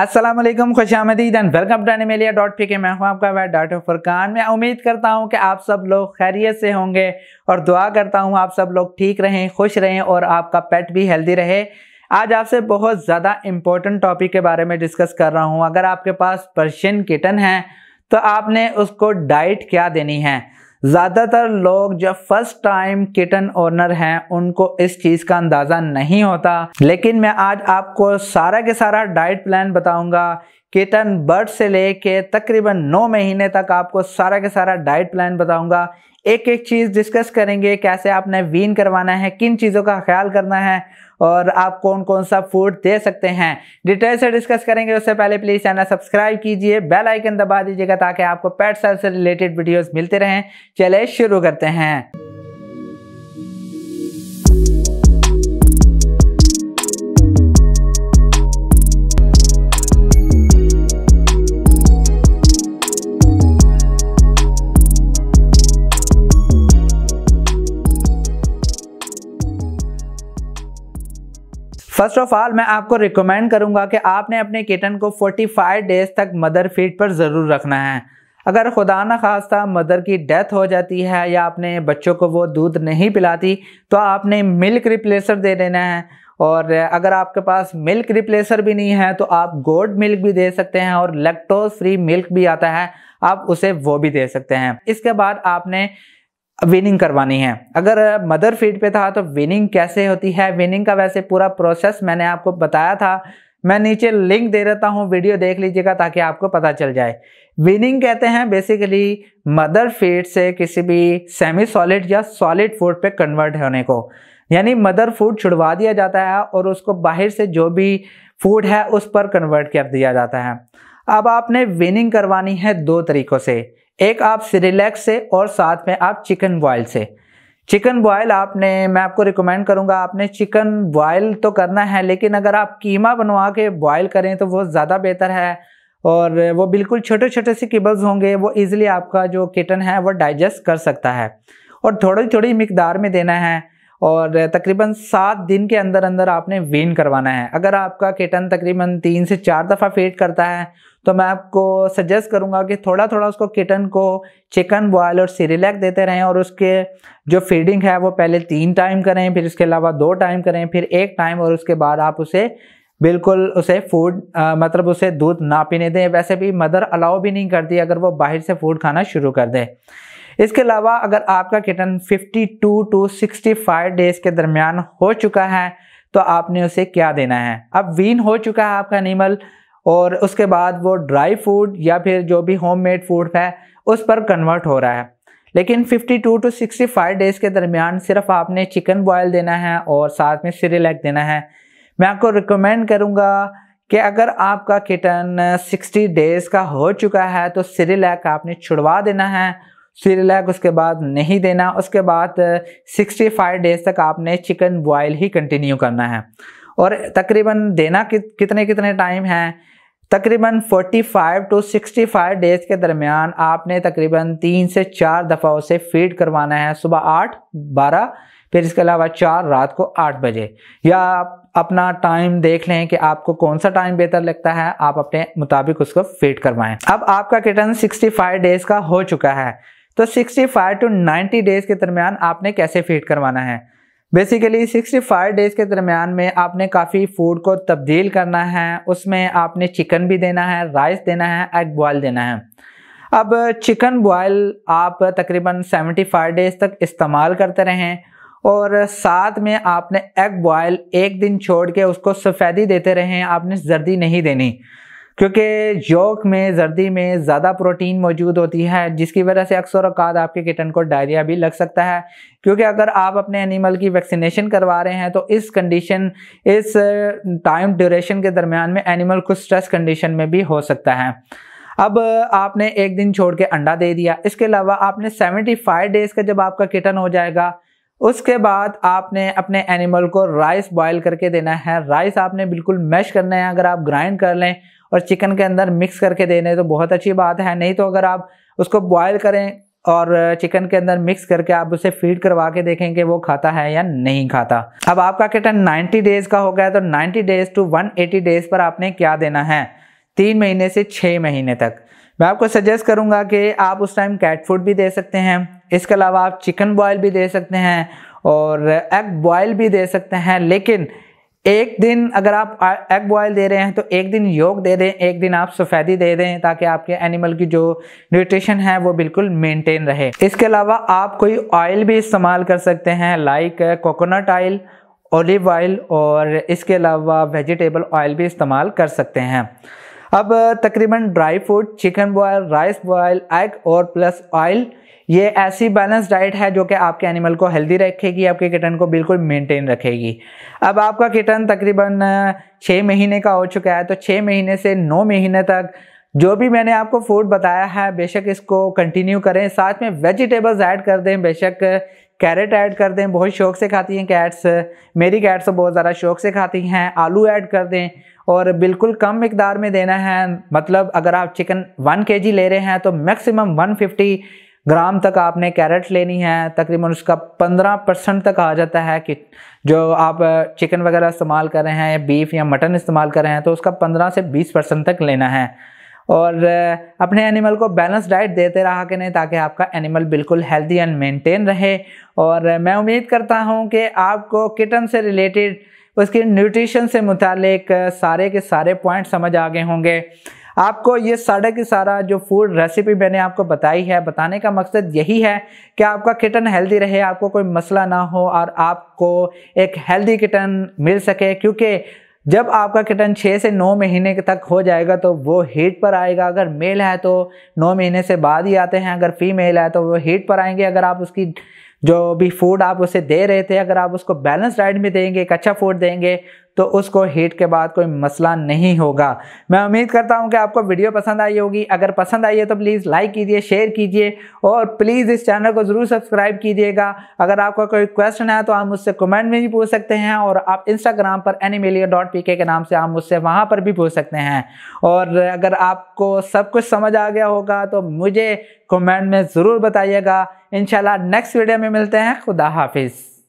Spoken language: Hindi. अस्सलामुअलैकुम, खुश आमदीद and welcome to Animalia dot PK. मैं हूं आपका भाई डॉक्टर फुरकान। मैं उम्मीद करता हूं कि आप सब लोग खैरियत से होंगे और दुआ करता हूं आप सब लोग ठीक रहें, खुश रहें और आपका पेट भी हेल्दी रहे। आज आपसे बहुत ज़्यादा इम्पोर्टेंट टॉपिक के बारे में डिस्कस कर रहा हूँ। अगर आपके पास पर्शियन किटन है तो आपने उसको डाइट क्या देनी है। ज़्यादातर लोग जो फर्स्ट टाइम किटन ओनर हैं उनको इस चीज़ का अंदाज़ा नहीं होता, लेकिन मैं आज आपको सारा के सारा डाइट प्लान बताऊंगा। किटन बर्थ से लेके तकरीबन 9 महीने तक आपको सारा के सारा डाइट प्लान बताऊंगा। एक एक चीज़ डिस्कस करेंगे, कैसे आपने वीन करवाना है, किन चीज़ों का ख्याल करना है और आप कौन कौन सा फूड दे सकते हैं, डिटेल से डिस्कस करेंगे। उससे पहले प्लीज़ चैनल सब्सक्राइब कीजिए, बेल आइकन दबा दीजिएगा ताकि आपको पेट हेल्थ से रिलेटेड वीडियोस मिलते रहें। चलिए शुरू करते हैं। फर्स्ट ऑफ ऑल मैं आपको रिकमेंड करूंगा कि आपने अपने किटन को 45 डेज तक मदर फीड पर ज़रूर रखना है। अगर खुदा ना खास्ता मदर की डेथ हो जाती है या अपने बच्चों को वो दूध नहीं पिलाती तो आपने मिल्क रिप्लेसर दे देना है, और अगर आपके पास मिल्क रिप्लेसर भी नहीं है तो आप गोट मिल्क भी दे सकते हैं और लैक्टोज फ्री मिल्क भी आता है, आप उसे वो भी दे सकते हैं। इसके बाद आपने विनिंग करवानी है। अगर मदर फीड पे था तो विनिंग कैसे होती है, विनिंग का वैसे पूरा प्रोसेस मैंने आपको बताया था, मैं नीचे लिंक दे देता हूँ, वीडियो देख लीजिएगा ताकि आपको पता चल जाए। विनिंग कहते हैं बेसिकली मदर फीड से किसी भी सेमी सॉलिड या सॉलिड फूड पे कन्वर्ट होने को, यानी मदर फूड छुड़वा दिया जाता है और उसको बाहर से जो भी फूड है उस पर कन्वर्ट कर दिया जाता है। अब आपने विनिंग करवानी है दो तरीक़ों से, एक आप सिरिलैक से और साथ में आप चिकन बॉयल से। चिकन बॉयल आपने, मैं आपको रिकमेंड करूंगा आपने चिकन बॉयल तो करना है, लेकिन अगर आप कीमा बनवा के बॉयल करें तो वो ज़्यादा बेहतर है और वो बिल्कुल छोटे छोटे से किबल्स होंगे, वो ईज़िली आपका जो किटन है वो डाइजेस्ट कर सकता है और थोड़ी थोड़ी मिकदार में देना है और तकरीबन 7 दिन के अंदर अंदर आपने वीन करवाना है। अगर आपका किटन तकरीबन 3 से 4 दफ़ा फीड करता है तो मैं आपको सजेस्ट करूंगा कि थोड़ा थोड़ा उसको किटन को चिकन बॉयल और सीरियलैक देते रहें और उसके जो फीडिंग है वो पहले 3 टाइम करें, फिर उसके अलावा 2 टाइम करें, फिर 1 टाइम, और उसके बाद आप उसे बिल्कुल उसे फूड मतलब उसे दूध ना पीने दें। वैसे भी मदर अलाउ भी नहीं करती अगर वो बाहर से फूड खाना शुरू कर दे। इसके अलावा अगर आपका किटन 52 टू 65 डेज के दरमियान हो चुका है तो आपने उसे क्या देना है। अब वीन हो चुका है आपका एनिमल और उसके बाद वो ड्राई फूड या फिर जो भी होममेड फूड है उस पर कन्वर्ट हो रहा है, लेकिन 52 टू 65 डेज के दरमियान सिर्फ आपने चिकन बॉयल देना है और साथ में सिरिलैक देना है। मैं आपको रिकमेंड करूँगा कि अगर आपका किटन 60 डेज़ का हो चुका है तो सिरिलैक आपने छुड़वा देना है, सिरिलैक उसके बाद नहीं देना। उसके बाद 65 डेज़ तक आपने चिकन बॉयल ही कंटिन्यू करना है और तकरीबन देना कितने कितने टाइम है, तकरीबन 45 टू 65 डेज़ के दरमियान आपने तकरीबन 3 से 4 दफ़ा उसे फीड करवाना है, सुबह 8, 12, फिर इसके अलावा 4 रात को 8 बजे, या आप अपना टाइम देख लें कि आपको कौन सा टाइम बेहतर लगता है, आप अपने मुताबिक उसको फीड करवाएं। अब आपका किटन 65 डेज़ का हो चुका है तो 65 टू 90 डेज़ के दरमियान आपने कैसे फीड करवाना है। बेसिकली 65 डेज़ के दरमियान में आपने काफ़ी फूड को तब्दील करना है, उसमें आपने चिकन भी देना है, राइस देना है, एग बॉयल देना है। अब चिकन बॉयल आप तकरीबन 75 डेज़ तक इस्तेमाल करते रहें और साथ में आपने एग बॉयल 1 दिन छोड़ के उसको सफ़ेदी देते रहें, आपने जर्दी नहीं देनी, क्योंकि योक में जर्दी में ज़्यादा प्रोटीन मौजूद होती है जिसकी वजह से अक्सर औकात आपके किटन को डायरिया भी लग सकता है। क्योंकि अगर आप अपने एनिमल की वैक्सीनेशन करवा रहे हैं तो इस कंडीशन, इस टाइम ड्यूरेशन के दरमियान में एनिमल को स्ट्रेस कंडीशन में भी हो सकता है। अब आपने 1 दिन छोड़ के अंडा दे दिया। इसके अलावा आपने 75 डेज़ का जब आपका किटन हो जाएगा उसके बाद आपने अपने एनिमल को राइस बॉयल करके देना है। राइस आपने बिल्कुल मैश करना है, अगर आप ग्राइंड कर लें और चिकन के अंदर मिक्स करके देने तो बहुत अच्छी बात है, नहीं तो अगर आप उसको बॉयल करें और चिकन के अंदर मिक्स करके आप उसे फीड करवा के देखें कि वो खाता है या नहीं खाता। अब आपका किटन 90 डेज़ का हो गया तो 90 डेज़ टू 180 डेज़ पर आपने क्या देना है। 3 महीने से 6 महीने तक। मैं आपको सजेस्ट करूंगा कि आप उस टाइम कैट फूड भी दे सकते हैं, इसके अलावा आप चिकन बॉयल भी दे सकते हैं और एग बॉयल भी दे सकते हैं। लेकिन एक दिन अगर आप एग बॉयल दे रहे हैं तो एक दिन योक दे दें, एक दिन आप सफ़ेदी दे दें, ताकि आपके एनिमल की जो न्यूट्रिशन है वो बिल्कुल मेंटेन रहे। इसके अलावा आप कोई ऑयल भी इस्तेमाल कर सकते हैं, like coconut oil, olive oil और इसके अलावा वेजिटेबल ऑयल भी इस्तेमाल कर सकते हैं। अब तकरीबन dry food, chicken boil, rice boil, egg और प्लस ऑयल, ये ऐसी बैलेंस डाइट है जो कि आपके एनिमल को हेल्दी रखेगी, आपके किटन को बिल्कुल मेंटेन रखेगी। अब आपका किटन तकरीबन 6 महीने का हो चुका है, तो 6 महीने से 9 महीने तक जो भी मैंने आपको फूड बताया है बेशक इसको कंटिन्यू करें। साथ में वेजिटेबल्स ऐड कर दें, बेशक कैरेट ऐड कर दें, बहुत शौक से खाती हैं कैट्स, मेरी कैट्स बहुत ज़्यादा शौक से खाती हैं। आलू ऐड कर दें और बिल्कुल कम मिकदार में देना है, मतलब अगर आप चिकन 1 kg ले रहे हैं तो मैक्सिमम 150 ग्राम तक आपने कैरेट लेनी है। तकरीबन उसका 15% तक आ जाता है कि जो आप चिकन वगैरह इस्तेमाल कर रहे हैं या बीफ या मटन इस्तेमाल कर रहे हैं तो उसका 15 से 20% तक लेना है। और अपने एनिमल को बैलेंस डाइट देते रहा करें ताकि आपका एनिमल बिल्कुल हेल्दी एंड मेंटेन रहे। और मैं उम्मीद करता हूं कि आपको किटन से रिलेटेड, उसके न्यूट्रिशन से मुतालिक सारे के सारे पॉइंट समझ आ गए होंगे। आपको ये सारा के सारा जो फूड रेसिपी मैंने आपको बताई है, बताने का मकसद यही है कि आपका किटन हेल्दी रहे, आपको कोई मसला ना हो और आपको एक हेल्दी किटन मिल सके। क्योंकि जब आपका किटन 6 से 9 महीने तक हो जाएगा तो वो हीट पर आएगा। अगर मेल है तो 9 महीने से बाद ही आते हैं, अगर फीमेल है तो वो हीट पर आएंगे। अगर आप उसकी जो भी फूड आप उसे दे रहे थे, अगर आप उसको बैलेंस डाइट में देंगे, एक अच्छा फूड देंगे तो उसको हीट के बाद कोई मसला नहीं होगा। मैं उम्मीद करता हूं कि आपको वीडियो पसंद आई होगी। अगर पसंद आई है तो प्लीज़ लाइक कीजिए, शेयर कीजिए और प्लीज़ इस चैनल को ज़रूर सब्सक्राइब कीजिएगा। अगर आपका कोई क्वेश्चन है तो आप मुझसे कमेंट में भी पूछ सकते हैं और आप इंस्टाग्राम पर animalia.pk के नाम से आप मुझसे वहाँ पर भी पूछ सकते हैं। और अगर आपको सब कुछ समझ आ गया होगा तो मुझे कमेंट में ज़रूर बताइएगा। इंशाल्लाह नेक्स्ट वीडियो में मिलते हैं। खुदा हाफिज़।